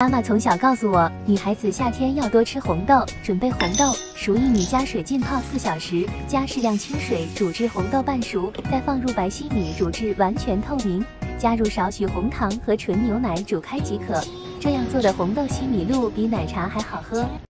妈妈从小告诉我，女孩子夏天要多吃红豆。准备红豆，熟薏米加水浸泡4小时，加适量清水煮至红豆半熟，再放入白皙米煮至完全透明，加入少许红糖和纯牛奶煮开即可。这样做的红豆西米露比奶茶还好喝。